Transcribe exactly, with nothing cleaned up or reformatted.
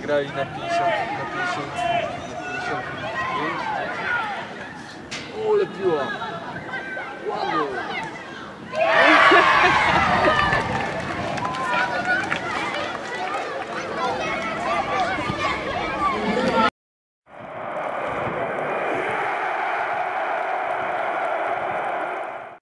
chyba grali na pięćdziesiąt, na pięćdziesiąt pięć. O, lepiła! Ładnie!